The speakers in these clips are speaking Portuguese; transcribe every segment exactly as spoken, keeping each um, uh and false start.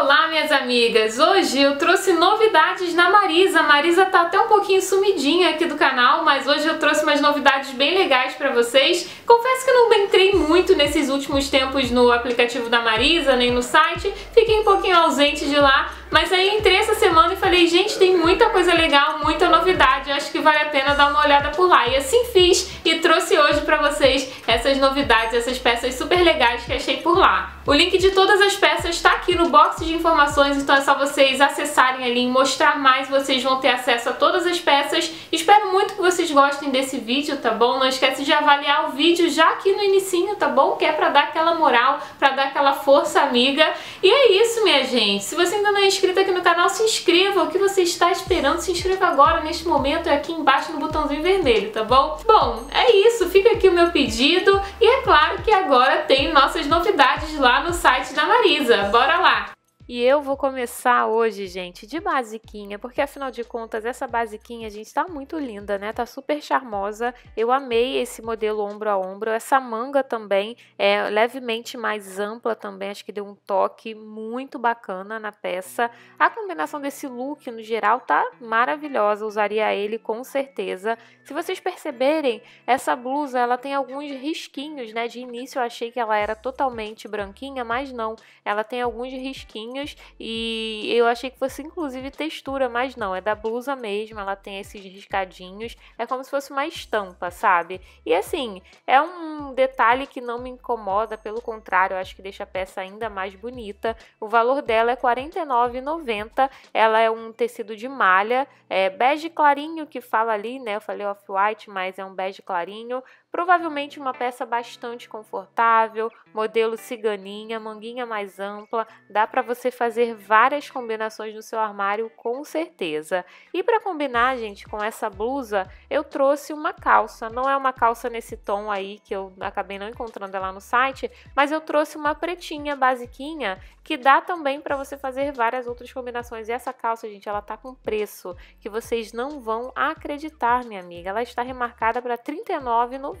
Olá, minhas amigas! Hoje eu trouxe novidades na Marisa. A Marisa tá até um pouquinho sumidinha aqui do canal, mas hoje eu trouxe umas novidades bem legais pra vocês. Confesso que eu não entrei muito nesses últimos tempos no aplicativo da Marisa, nem no site. Fiquei um pouquinho ausente de lá, mas aí entrei essa semana e falei, gente, tem muita coisa legal, muita novidade, acho que vale a pena dar uma olhada por lá. E assim fiz e trouxe hoje pra vocês essas novidades, essas peças super legais que achei por lá. O link de todas as peças tá aqui no box de informações, então é só vocês acessarem ali e mostrar mais, vocês vão ter acesso a todas as peças. Espero muito que vocês gostem desse vídeo, tá bom? Não esquece de avaliar o vídeo já aqui no inicinho, tá bom? Que é pra dar aquela moral, pra dar aquela força amiga. E é isso, minha gente. Se você ainda não é inscrito aqui no canal, se inscreva. O que você está esperando? Se inscreva agora, neste momento, é aqui embaixo no botãozinho vermelho, tá bom? Bom, é isso. Fica aqui o meu pedido. E é claro que agora tem nossas novidades lá no site da Marisa. Bora lá! E eu vou começar hoje, gente, de basiquinha, porque afinal de contas essa basiquinha, gente, tá muito linda, né? Tá super charmosa. Eu amei esse modelo ombro a ombro. Essa manga também é levemente mais ampla também, acho que deu um toque muito bacana na peça. A combinação desse look, no geral, tá maravilhosa, usaria ele com certeza. Se vocês perceberem, essa blusa, ela tem alguns risquinhos, né? De início eu achei que ela era totalmente branquinha, mas não. Ela tem alguns risquinhos. E eu achei que fosse inclusive textura, mas não, é da blusa mesmo, ela tem esses riscadinhos, é como se fosse uma estampa, sabe? E assim, é um detalhe que não me incomoda, pelo contrário, eu acho que deixa a peça ainda mais bonita. O valor dela é quarenta e nove reais e noventa centavos, ela é um tecido de malha, é bege clarinho que fala ali, né? Eu falei off-white, mas é um bege clarinho. Provavelmente uma peça bastante confortável, modelo ciganinha, manguinha mais ampla, dá pra você fazer várias combinações no seu armário com certeza. E pra combinar, gente, com essa blusa, eu trouxe uma calça, não é uma calça nesse tom aí que eu acabei não encontrando ela no site, mas eu trouxe uma pretinha basiquinha que dá também pra você fazer várias outras combinações. E essa calça, gente, ela tá com preço que vocês não vão acreditar, minha amiga, ela está remarcada pra trinta e nove reais e noventa centavos.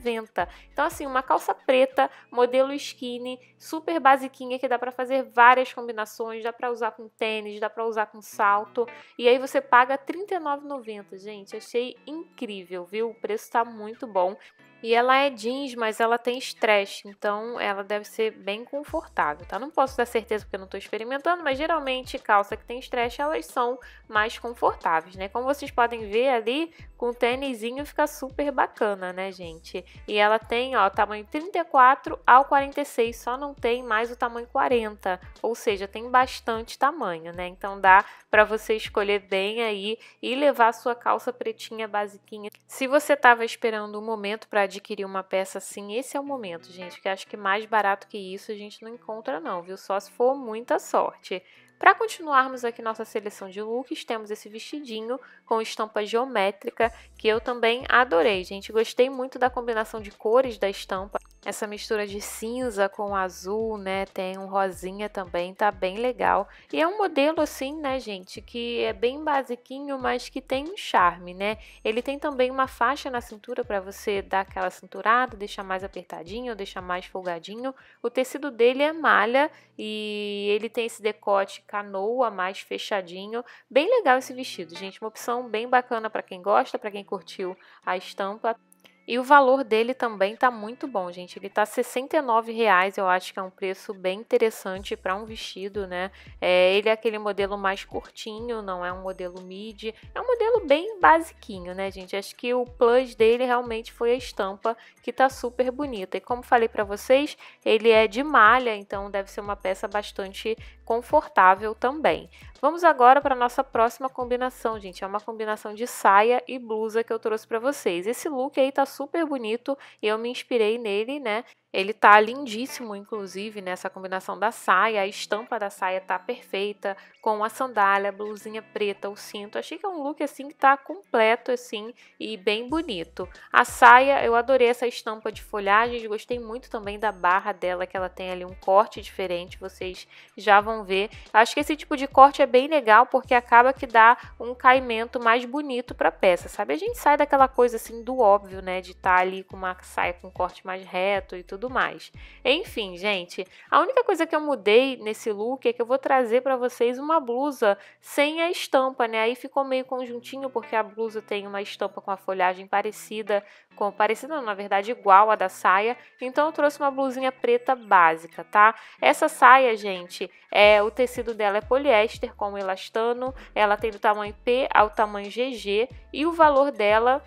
Então assim, uma calça preta, modelo skinny, super basiquinha, que dá pra fazer várias combinações, dá pra usar com tênis, dá pra usar com salto, e aí você paga trinta e nove reais e noventa centavos, gente, achei incrível, viu? O preço tá muito bom. E ela é jeans, mas ela tem stretch, então ela deve ser bem confortável, tá? Não posso dar certeza porque eu não tô experimentando, mas geralmente calça que tem stretch, elas são mais confortáveis, né? Como vocês podem ver ali, com o tênisinho fica super bacana, né, gente? E ela tem, ó, tamanho trinta e quatro ao quarenta e seis, só não tem mais o tamanho quarenta, ou seja, tem bastante tamanho, né? Então dá pra você escolher bem aí e levar a sua calça pretinha basiquinha. Se você tava esperando um momento pra adquirir uma peça assim, esse é o momento, gente, que acho que mais barato que isso a gente não encontra não, viu? Só se for muita sorte. Para continuarmos aqui nossa seleção de looks, temos esse vestidinho com estampa geométrica, que eu também adorei, gente. Gostei muito da combinação de cores da estampa. Essa mistura de cinza com azul, né? Tem um rosinha também, tá bem legal. E é um modelo assim, né, gente, que é bem basiquinho, mas que tem um charme, né? Ele tem também uma faixa na cintura para você dar aquela cinturada, deixar mais apertadinho, deixar mais folgadinho. O tecido dele é malha e ele tem esse decote canoa mais fechadinho, bem legal esse vestido, gente, uma opção bem bacana para quem gosta, para quem curtiu a estampa. E o valor dele também tá muito bom, gente, ele tá sessenta e nove reais, eu acho que é um preço bem interessante para um vestido, né? É, ele é aquele modelo mais curtinho, não é um modelo midi, é um modelo bem basiquinho, né, gente? Acho que o plus dele realmente foi a estampa, que tá super bonita. E como falei para vocês, ele é de malha, então deve ser uma peça bastante confortável também. Vamos agora para nossa próxima combinação, gente, é uma combinação de saia e blusa que eu trouxe para vocês. Esse look aí tá super super bonito e eu me inspirei nele, né? Ele tá lindíssimo, inclusive, nessa combinação da saia, a estampa da saia tá perfeita, com a sandália, a blusinha preta, o cinto, achei que é um look assim que tá completo assim e bem bonito. A saia, eu adorei essa estampa de folhagens, gostei muito também da barra dela, que ela tem ali um corte diferente, vocês já vão ver. Acho que esse tipo de corte é bem legal, porque acaba que dá um caimento mais bonito pra peça, sabe? A gente sai daquela coisa assim do óbvio, né, de estar ali com uma saia com corte mais reto e tudo tudo mais. Enfim, gente, a única coisa que eu mudei nesse look é que eu vou trazer para vocês uma blusa sem a estampa, né? Aí ficou meio conjuntinho porque a blusa tem uma estampa com a folhagem parecida, com, parecida não, na verdade igual a da saia, então eu trouxe uma blusinha preta básica, tá? Essa saia, gente, é, o tecido dela é poliéster com elastano, ela tem do tamanho P ao tamanho G G e o valor dela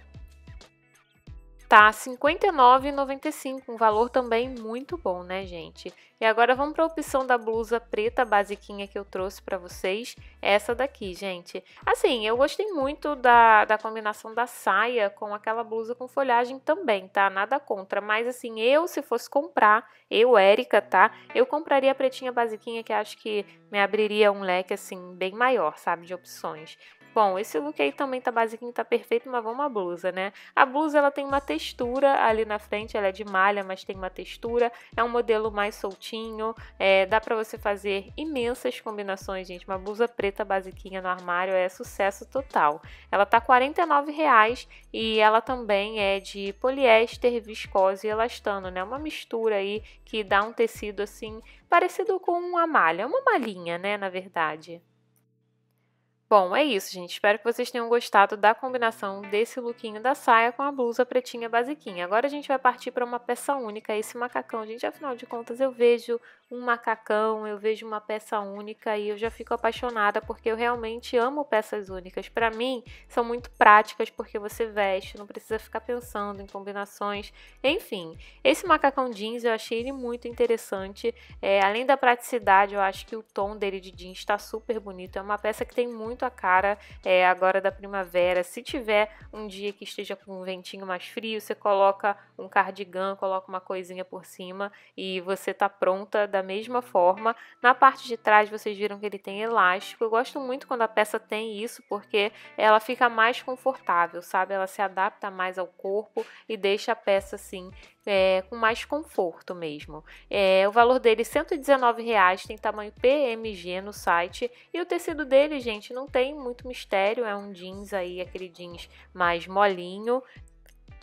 tá cinquenta e nove reais e noventa e cinco centavos, um valor também muito bom, né, gente? E agora vamos para a opção da blusa preta basiquinha que eu trouxe para vocês, essa daqui, gente. Assim, eu gostei muito da, da combinação da saia com aquela blusa com folhagem também, tá? Nada contra, mas assim, eu se fosse comprar, eu, Érica, tá? Eu compraria a pretinha basiquinha, que acho que me abriria um leque, assim, bem maior, sabe, de opções. Bom, esse look aí também tá basiquinho, tá perfeito, mas vamos à blusa, né? A blusa, ela tem uma textura ali na frente, ela é de malha, mas tem uma textura, é um modelo mais soltinho, é, dá pra você fazer imensas combinações, gente. Uma blusa preta basiquinha no armário é sucesso total. Ela tá quarenta e nove reais e ela também é de poliéster, viscose e elastano, né? Uma mistura aí que dá um tecido, assim, parecido com uma malha, uma malhinha, né, na verdade. Bom, é isso, gente. Espero que vocês tenham gostado da combinação desse lookinho da saia com a blusa pretinha basiquinha. Agora a gente vai partir para uma peça única, esse macacão. Gente, afinal de contas, eu vejo um macacão, eu vejo uma peça única e eu já fico apaixonada porque eu realmente amo peças únicas. Para mim, são muito práticas porque você veste, não precisa ficar pensando em combinações. Enfim, esse macacão jeans eu achei ele muito interessante. É, além da praticidade, eu acho que o tom dele de jeans está super bonito. É uma peça que tem muito a cara é, agora da primavera. Se tiver um dia que esteja com um ventinho mais frio, você coloca um cardigan, coloca uma coisinha por cima e você tá pronta da mesma forma. Na parte de trás vocês viram que ele tem elástico. Eu gosto muito quando a peça tem isso porque ela fica mais confortável, sabe? Ela se adapta mais ao corpo e deixa a peça assim É, com mais conforto mesmo. É, o valor dele é cento e dezenove reais, tem tamanho P M G no site. E o tecido dele, gente, não tem muito mistério, é um jeans aí, aquele jeans mais molinho.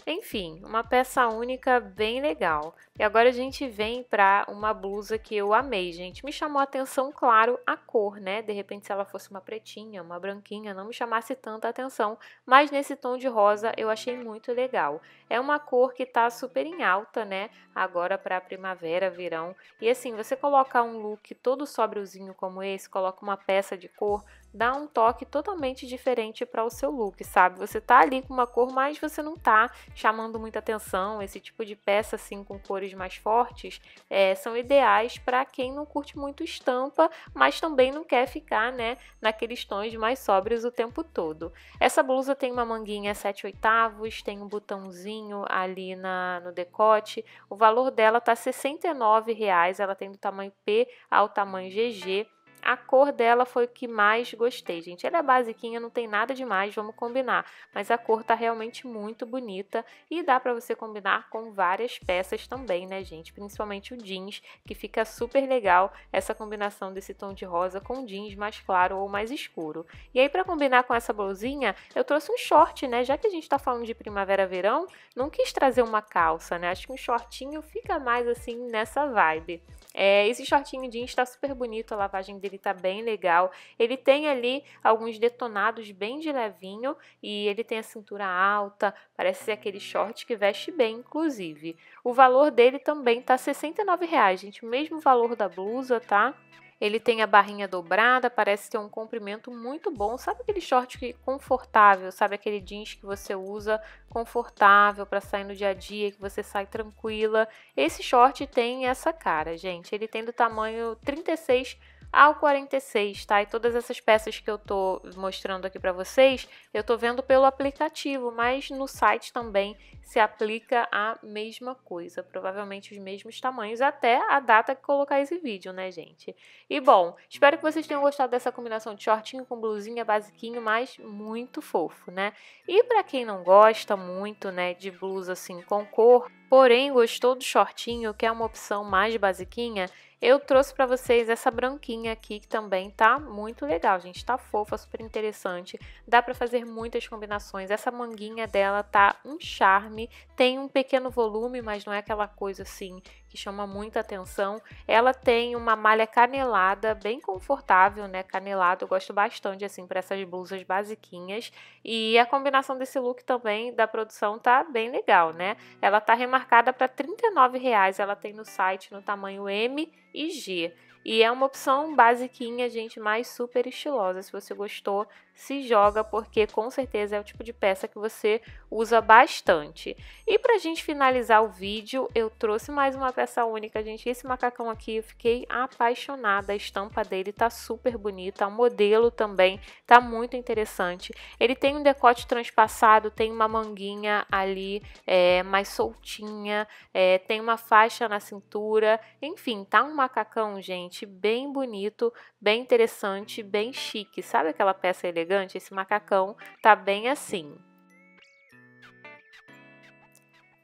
Enfim, uma peça única bem legal. E agora a gente vem para uma blusa que eu amei, gente. Me chamou a atenção, claro, a cor, né? De repente, se ela fosse uma pretinha, uma branquinha, não me chamasse tanta atenção. Mas nesse tom de rosa eu achei muito legal. É uma cor que tá super em alta, né? Agora para primavera, verão. E assim, você coloca um look todo sóbriozinho como esse, coloca uma peça de cor, dá um toque totalmente diferente para o seu look, sabe? Você tá ali com uma cor, mas você não tá chamando muita atenção. Esse tipo de peça assim com cores mais fortes é, são ideais para quem não curte muito estampa, mas também não quer ficar, né, naqueles tons mais sóbrios o tempo todo. Essa blusa tem uma manguinha sete oitavos, tem um botãozinho ali na, no decote. O valor dela tá sessenta e nove reais, ela tem do tamanho P ao tamanho G G. A cor dela foi o que mais gostei, gente. Ela é basiquinha, não tem nada demais, vamos combinar. Mas a cor tá realmente muito bonita e dá pra você combinar com várias peças também, né, gente? Principalmente o jeans, que fica super legal essa combinação desse tom de rosa com jeans mais claro ou mais escuro. E aí, pra combinar com essa blusinha, eu trouxe um short, né? Já que a gente tá falando de primavera, verão, não quis trazer uma calça, né? Acho que um shortinho fica mais, assim, nessa vibe. É, esse shortinho jeans tá super bonito, a lavagem dele tá bem legal. Ele tem ali alguns detonados bem de levinho e ele tem a cintura alta, parece ser aquele short que veste bem, inclusive. O valor dele também tá sessenta e nove reais, gente, o mesmo valor da blusa, tá? Ele tem a barrinha dobrada, parece ter um comprimento muito bom. Sabe aquele short que confortável, sabe aquele jeans que você usa confortável para sair no dia a dia, que você sai tranquila? Esse short tem essa cara, gente. Ele tem do tamanho trinta e seis ao quarenta e seis, tá? E todas essas peças que eu tô mostrando aqui pra vocês, eu tô vendo pelo aplicativo, mas no site também se aplica a mesma coisa, provavelmente os mesmos tamanhos, até a data que colocar esse vídeo, né, gente? E bom, espero que vocês tenham gostado dessa combinação de shortinho com blusinha, basiquinho, mas muito fofo, né? E pra quem não gosta muito, né, de blusa assim com cor, porém gostou do shortinho, que é uma opção mais basiquinha, eu trouxe pra vocês essa branquinha aqui, que também tá muito legal, gente. Tá fofa, super interessante. Dá pra fazer muitas combinações. Essa manguinha dela tá um charme. Tem um pequeno volume, mas não é aquela coisa assim que chama muita atenção. Ela tem uma malha canelada, bem confortável, né? Canelado, eu gosto bastante, assim, para essas blusas basiquinhas. E a combinação desse look também, da produção, tá bem legal, né? Ela tá remarcada para trinta e nove reais, ela tem no site no tamanho M e G. E é uma opção basiquinha, gente, mas super estilosa. Se você gostou, se joga, porque com certeza é o tipo de peça que você usa bastante. E pra gente finalizar o vídeo, eu trouxe mais uma peça única, gente. Esse macacão aqui, eu fiquei apaixonada. A estampa dele tá super bonita, o modelo também tá muito interessante. Ele tem um decote transpassado, tem uma manguinha ali é, mais soltinha, é, tem uma faixa na cintura. Enfim, tá um macacão, gente, bem bonito, bem interessante, bem chique. Sabe aquela peça elegante? Esse macacão tá bem assim.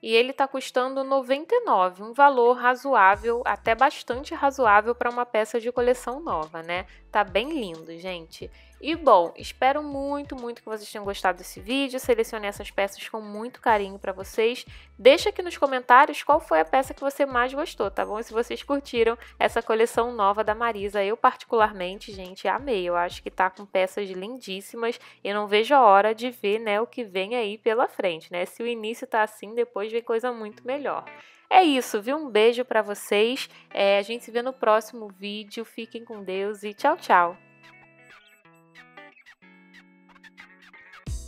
E ele tá custando noventa e nove reais, um valor razoável, até bastante razoável para uma peça de coleção nova, né? Tá bem lindo, gente. E bom, espero muito, muito que vocês tenham gostado desse vídeo. Selecionei essas peças com muito carinho para vocês. Deixa aqui nos comentários qual foi a peça que você mais gostou, tá bom? E se vocês curtiram essa coleção nova da Marisa, eu particularmente, gente, amei. Eu acho que tá com peças lindíssimas e não vejo a hora de ver, né, o que vem aí pela frente, né? Se o início tá assim, depois vem coisa muito melhor. É isso, viu? Um beijo para vocês. É, a gente se vê no próximo vídeo. Fiquem com Deus e tchau, tchau!